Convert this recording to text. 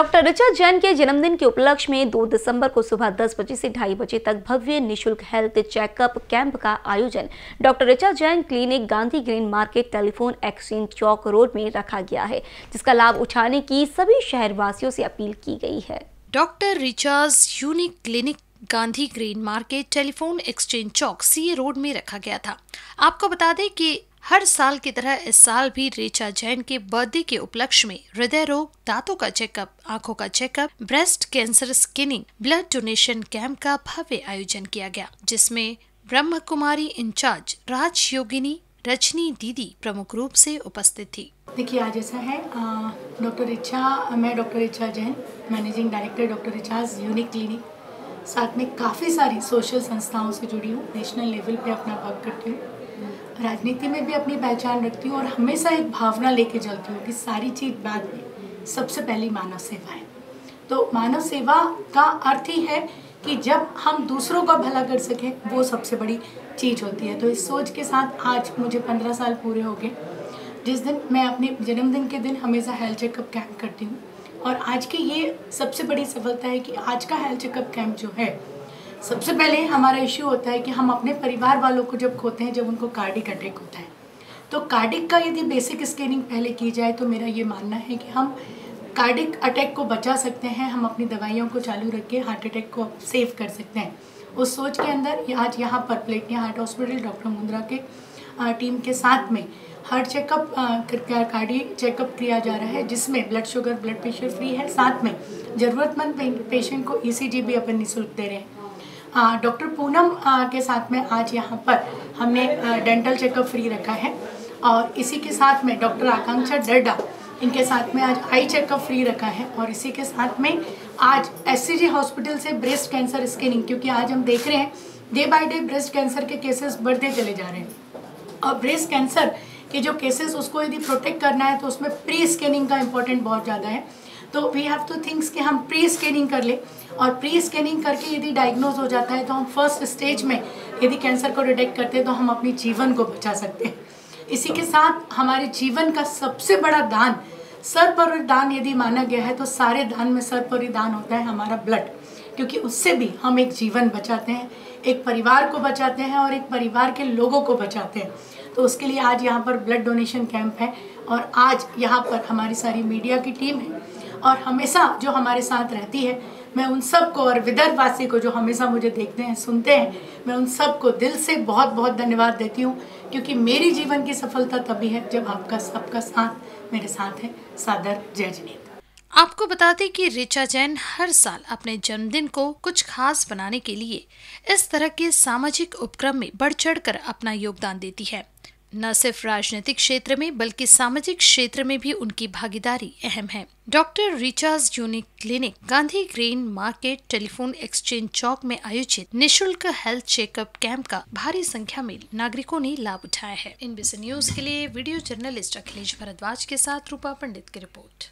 Doctor Richa Jain के जन्मदिन के उपलक्ष्य में 2 दिसंबर को सुबह 10 बजे से 2:30 बजे तक भव्य निशुल्क हेल्थ चेकअप कैंप का आयोजन doctor Richa Jain clinic Gandhi green market telephone exchange चौक रोड में रखा गया है, जिसका लाभ उठाने की सभी शहरवासियों से अपील की गई है। Doctor Richa's unique clinic Gandhi green market telephone exchange चौक सीए रोड में रखा गया था। आपको बता दें कि हर साल की तरह इस साल भी रिचा जैन के बर्थडे के उपलक्ष्य में हृदय रोग, दांतों का चेकअप, आंखों का checkup, breast cancer screening, blood donation camp का भव्य आयोजन किया गया, जिसमें ब्रह्म कुमारी इंचार्ज राज योगिनी रचनी दीदी प्रमुख रूप से उपस्थित थी। देखिए, आज ऐसा है मैं doctor Richa Jain managing director doctor Richa's unique clinic, साथ में काफ़ी सारी सोशल संस्थाओं से जुड़ी हूँ। नेशनल लेवल पे अपना वर्क करती हूँ, राजनीति में भी अपनी पहचान रखती हूँ और हमेशा एक भावना लेके चलती हूँ कि सारी चीज़ बाद में, सबसे पहली मानव सेवा है। तो मानव सेवा का अर्थ ही है कि जब हम दूसरों का भला कर सकें, वो सबसे बड़ी चीज़ होती है। तो इस सोच के साथ आज मुझे 15 साल पूरे हो गए, जिस दिन मैं अपने जन्मदिन के दिन हमेशा हेल्थ चेकअप कैंप करती हूँ। और आज की ये सबसे बड़ी सफलता है कि आज का हेल्थ चेकअप कैंप जो है, सबसे पहले हमारा इश्यू होता है कि हम अपने परिवार वालों को जब खोते हैं, जब उनको कार्डिक अटैक होता है, तो कार्डिक का यदि बेसिक स्क्रीनिंग पहले की जाए तो मेरा ये मानना है कि हम कार्डिक अटैक को बचा सकते हैं। हम अपनी दवाइयों को चालू रख के हार्ट अटैक को सेव कर सकते हैं। उस सोच के अंदर आज यहाँ पर प्लेनेट के हार्ट हॉस्पिटल डॉक्टर मुंद्रा के टीम के साथ में हार्ट चेकअप कार्डिक चेकअप किया जा रहा है, जिसमें blood sugar blood pressure free है। साथ में ज़रूरतमंद पेशेंट को ECG भी अपन निःशुल्क दे रहे हैं। डॉक्टर पूनम के साथ में आज यहाँ पर हमने डेंटल चेकअप फ्री रखा है, और इसी के साथ में डॉक्टर आकांक्षा डड्डा, इनके साथ में आज आई चेकअप फ्री रखा है। और इसी के साथ में आज SCG हॉस्पिटल से ब्रेस्ट कैंसर स्क्रीनिंग, क्योंकि आज हम देख रहे हैं day by day breast cancer के केसेस बढ़ते चले जा रहे हैं, और ब्रेस्ट कैंसर के जो केसेस, उसको यदि प्रोटेक्ट करना है तो उसमें प्री स्कैनिंग का इम्पोर्टेंट बहुत ज़्यादा है। तो वी हैव टू थिंक्स कि हम प्री स्कैनिंग कर ले, और प्री स्कैनिंग करके यदि डायग्नोज हो जाता है तो हम फर्स्ट स्टेज में यदि कैंसर को डिटेक्ट करते हैं तो हम अपने जीवन को बचा सकते हैं। इसी के साथ हमारे जीवन का सबसे बड़ा दान, सर्वोपरि दान यदि माना गया है, तो सारे दान में सर्वोपरि दान होता है हमारा ब्लड, क्योंकि उससे भी हम एक जीवन बचाते हैं, एक परिवार को बचाते हैं और एक परिवार के लोगों को बचाते हैं। तो उसके लिए आज यहाँ पर ब्लड डोनेशन कैंप है, और आज यहाँ पर हमारी सारी मीडिया की टीम है, और हमेशा जो हमारे साथ रहती है, मैं उन सबको और विदर्भवासी को जो हमेशा मुझे देखते हैं, सुनते हैं, मैं उन सबको दिल से बहुत बहुत धन्यवाद देती हूँ, क्योंकि मेरी जीवन की सफलता तभी है जब आपका सबका साथ मेरे साथ है। सादर जय जिनेंद्र। आपको बता दें कि रिचा जैन हर साल अपने जन्मदिन को कुछ खास बनाने के लिए इस तरह के सामाजिक उपक्रम में बढ़ चढ़ कर अपना योगदान देती है। न सिर्फ राजनीतिक क्षेत्र में बल्कि सामाजिक क्षेत्र में भी उनकी भागीदारी अहम है। Doctor Richa's unique clinic Gandhi green market telephone exchange चौक में आयोजित निशुल्क हेल्थ चेकअप कैंप का भारी संख्या में नागरिकों ने लाभ उठाया है। इनबीसी न्यूज के लिए वीडियो जर्नलिस्ट अखिलेश भारद्वाज के साथ रूपा पंडित की रिपोर्ट।